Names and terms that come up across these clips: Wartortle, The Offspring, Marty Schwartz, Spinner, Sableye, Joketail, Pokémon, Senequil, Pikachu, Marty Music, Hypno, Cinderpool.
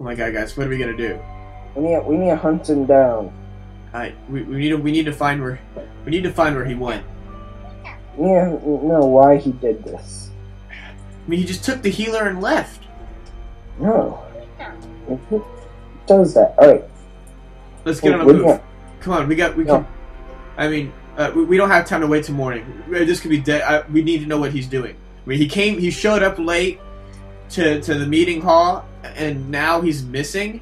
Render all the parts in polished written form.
Oh my god, guys, what are we gonna do? We need to hunt him down. Alright, we need to find where he went. We need to know why he did this. I mean, he just took the healer and left. No. Who does that? Alright. Let's get on a move. Come on, we don't have time to wait till morning. This could be dead. We need to know what he's doing. I mean, he showed up late to the meeting hall, and now he's missing.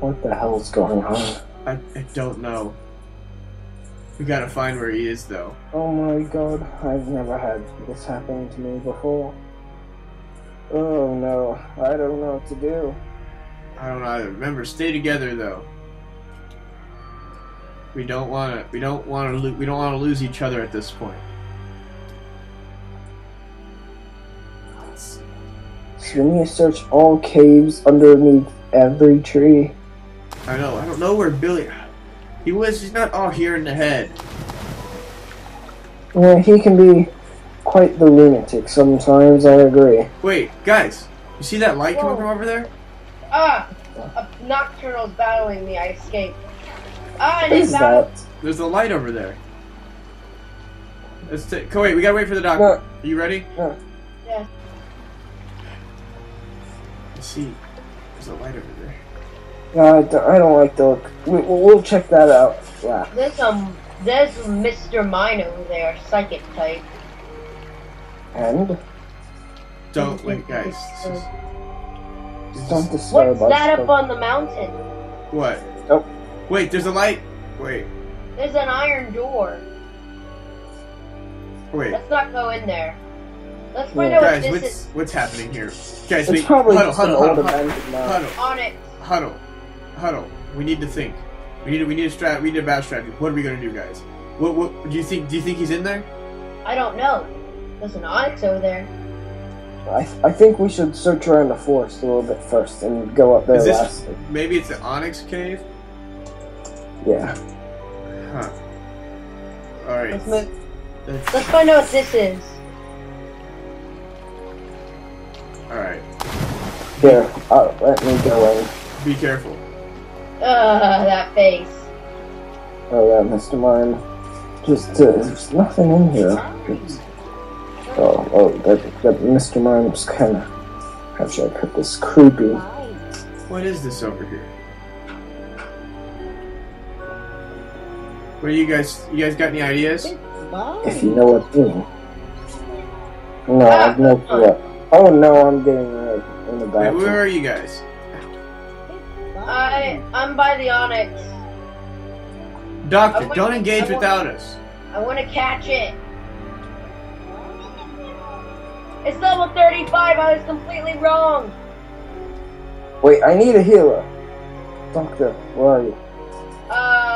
What the hell's going on? I don't know. We gotta find where he is, though. Oh my god, I've never had this happen to me before. Oh no, I don't know what to do. I don't know either. Remember, stay together, though. We don't want to lose each other at this point. So we need to search all caves underneath every tree. I know. I don't know where Billy. He's not all here in the head. Yeah, he can be quite the lunatic sometimes. I agree. Wait, guys, you see that light coming from over there? Ah, a nocturnal's battling me. I escaped. What is that? There's a light over there. Wait, we gotta wait for the doctor. No. Are you ready? No. Yeah. Let's see. There's a light over there. No, I don't like the look. We'll check that out. Yeah. There's Mr. Mine over there, psychic type. And? Don't wait, guys. Don't disturb us. What's that up on the mountain? What? Oh. Wait, there's a light. Wait. There's an iron door. Wait. Let's not go in there. Let's find out what this is. What's happening here? Guys, we huddle. On it. Huddle. We need to think. We need a battle strategy. What are we gonna do, guys? What do you think? Do you think he's in there? I don't know. There's an onyx over there. I think we should search around the forest a little bit first and go up there. Maybe it's an onyx cave. Yeah. Huh. Alright. Let's find out what this is. Alright. Here, let me go in. Be careful. That face. Oh yeah, Mr. Mime. There's nothing in here. That Mr. Mime's kinda... How should I put this? Creepy. What is this over here? What do you guys got any ideas? If you know what thing. No, I've no clue. Oh no, I'm getting in the bathroom. Wait, where are you guys? I'm by the onyx. Doctor, don't engage without us. I want to catch it. It's level 35, I was completely wrong. Wait, I need a healer. Doctor, where are you?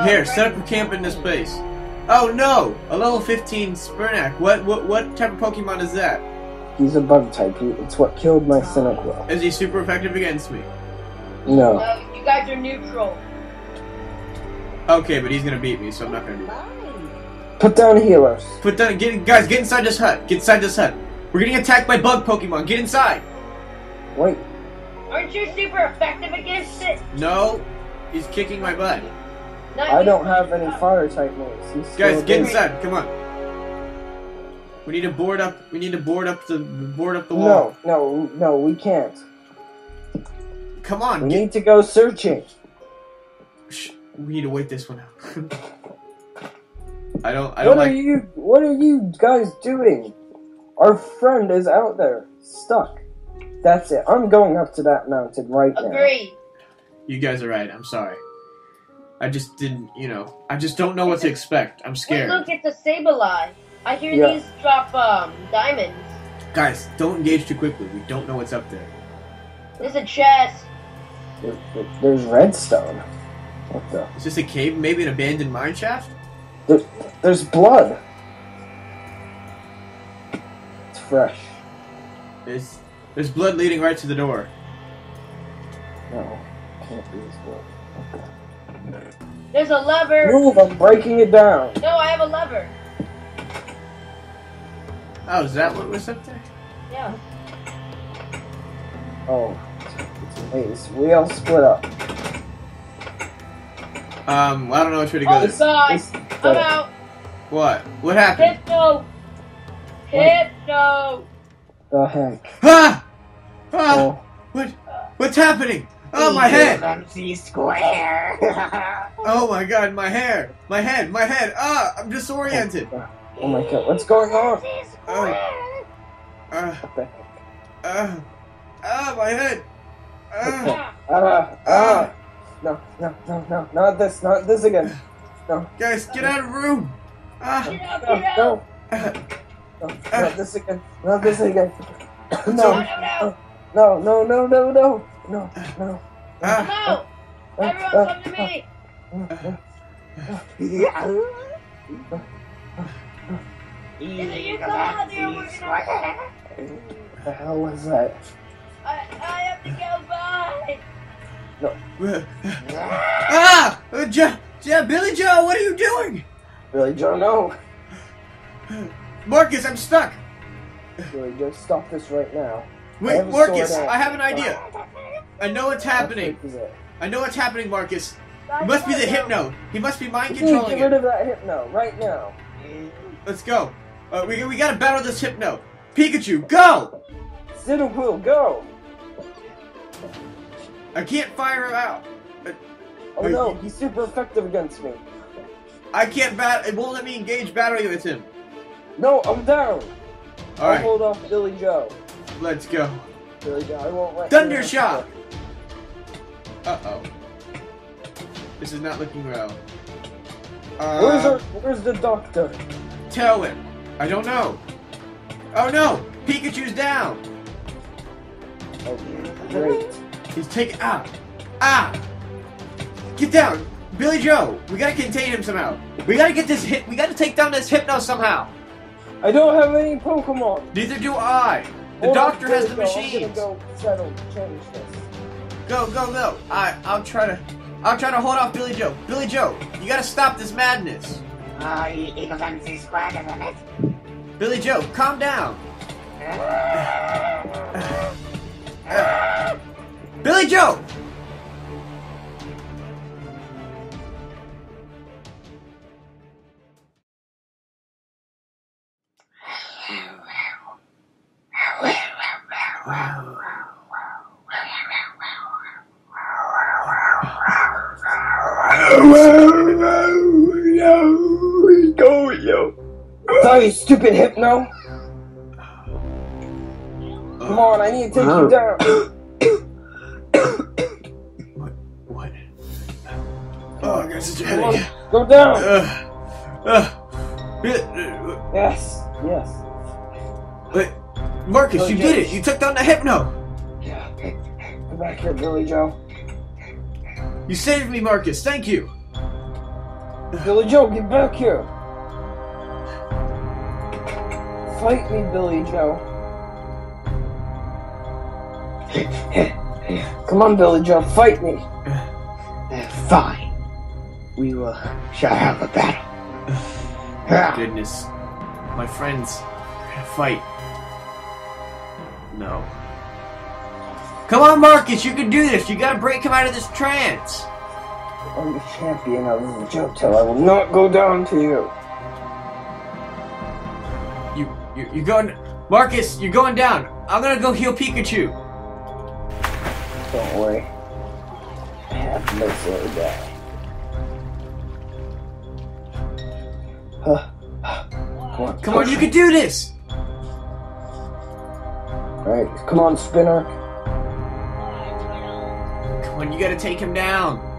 Here, right. Set up a camp in this place. Oh no! A level 15 Spinner. What type of Pokemon is that? He's a bug type. It's what killed my Senequil. Is he super effective against me? No. You guys are neutral. Okay, but he's gonna beat me, so I'm not gonna do that. Put down healers. Guys, get inside this hut. Get inside this hut. We're getting attacked by bug Pokemon. Get inside. Wait. Aren't you super effective against it? No. He's kicking my butt. I don't have any fire type moves. Guys, get inside! Come on. We need to board up. We need to board up the wall. No, we can't. Come on. We need to go searching. Shh, we need to wait this one out. I don't like. What are you guys doing? Our friend is out there, stuck. That's it. I'm going up to that mountain right now. Agreed. You guys are right. I'm sorry. I just didn't, you know. I just don't know what to expect. I'm scared. Wait, look, it's a Sableye. I hear these drop diamonds. Guys, don't engage too quickly. We don't know what's up there. There's a chest. There's redstone. What the? Is this a cave? Maybe an abandoned mine shaft? There's blood. It's fresh. There's blood leading right to the door. No, can't be this blood. Okay. There's a lever. Move! I'm breaking it down. No, I have a lever. Oh, is that what was up there? Yeah. Oh, Wait, we all split up. I don't know which way to go. I'm sorry. I'm out. What? What happened? Hypno! The heck? Ah! Ah! Oh. What? What's happening? Oh, my head! Oh my god, my hair! My head! My head! Ah! I'm disoriented! Oh my god, what's going on? My head! No, no, no, no, not this again. No. Guys, get out of the room! No, no, not this again, not this again. No. Come out! Everyone come to me! You come out there, we're gonna... What the hell was that? I have to go by! No. Ah! Billy Joe, what are you doing? Billy Joe, no. Marcus, I'm stuck. Billy Joe, stop this right now. Wait, Marcus, I have an idea. I know what's happening. I know what's happening, Marcus. It must be the Hypno. He must be mind controlling it. Get rid of that Hypno right now. Let's go. We gotta battle this Hypno. Pikachu, go! Cinderpool, go! I can't fire him out. Oh no, he's super effective against me. I can't bat. It won't let me engage battling with him. No, I'm down. All right. I'll hold off Billy Joe. Let's go. Billy Joe, I won't let Thunder Shock. Uh-oh. This is not looking well. Where's the doctor? Tell him. I don't know. Oh no! Pikachu's down! Oh, great. He's taking... Ah! Ah! Get down! Billy Joe! We gotta contain him somehow! We gotta get this hit... We gotta take down this Hypno somehow! I don't have any Pokémon! Neither do I! The doctor has the machines! Go, go! I'll try to hold off Billy Joe. Billy Joe, you gotta stop this madness. Billy Joe, calm down. Billy Joe. Sorry, stupid Hypno. Come on, I need to take you down. What? Oh, I got such a headache. Go down. Yes, yes. Wait, Marcus, Billy, you did it. You took down the Hypno. Yeah. Come back here, Billy Joe. You saved me, Marcus. Thank you. Billy Joe, get back here. Fight me, Billy Joe. Come on, Billy Joe, fight me. Fine. We will shall have a battle. Oh, goodness. My friends, we're gonna fight. No. Come on, Marcus, you can do this. You gotta break him out of this trance. I'm the champion of Joketail. I will not go down to you. You're going, Marcus. You're going down. I'm gonna go heal Pikachu. Don't worry. I have no silly guy. Come on, you can do this. All right, come on, Spinner. Come on, you gotta take him down.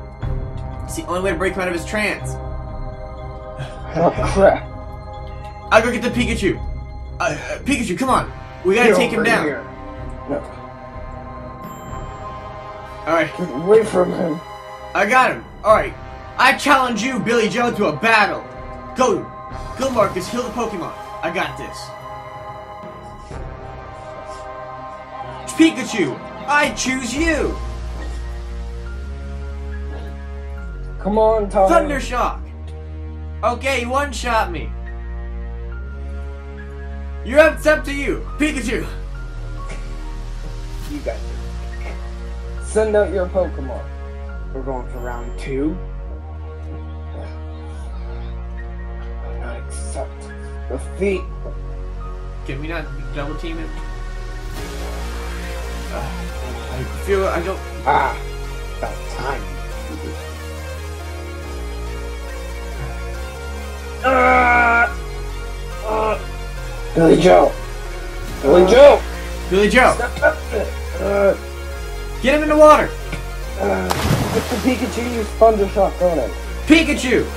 It's the only way to break him out of his trance. Oh crap! I'll go get the Pikachu. Pikachu, come on! We gotta take him down. No. Alright. Get away from him. I got him. Alright. I challenge you, Billy Joe, to a battle. Go. Go, Marcus. Heal the Pokemon. I got this. Pikachu, I choose you. Come on, Tom. Thunder Shock. Okay, you one-shot me. It's up to you, Pikachu! You got it. Send out your Pokemon. We're going for round two. I'm not accept defeat. Can we not double team it? I feel I don't. Ah, about time. Billy Joe. Step up. Get him in the water. With the Pikachu, use Thunder Shock on him. Pikachu,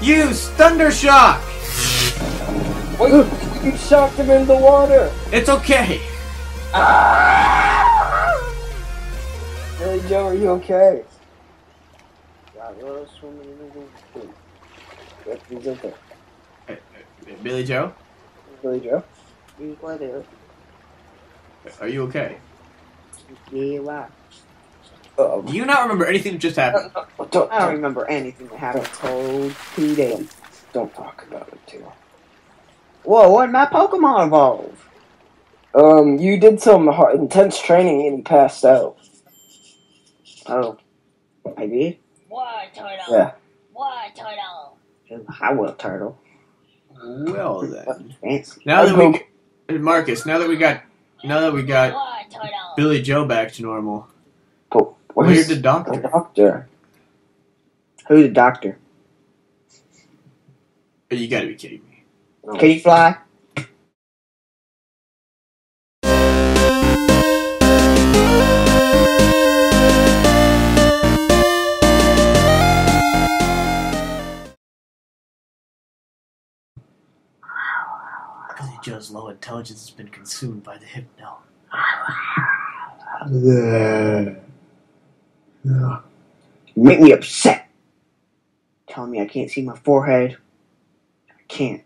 use Thunder Shock. Wait, you shocked him in the water. It's okay. Billy Joe, are you okay? He's okay. Billy Joe? Billy Joe? Are you okay? Yeah. Uh-oh. Do you not remember anything that just happened? I don't remember anything that happened. Whole 2 days. Don't talk about it too. Whoa! What did my Pokemon evolve? You did some hard, intense training and passed out. Oh, I did. Wartortle. Yeah. Wartortle. I will turtle. Well then. Fancy. Now that we, Marcus. Now that we got Billy Joe back to normal. Where's the doctor? The doctor. Who's the doctor? You gotta be kidding me. Can you fly? Billy Joe's low intelligence has been consumed by the Hypno. You make me upset. Telling me I can't see my forehead. I can't.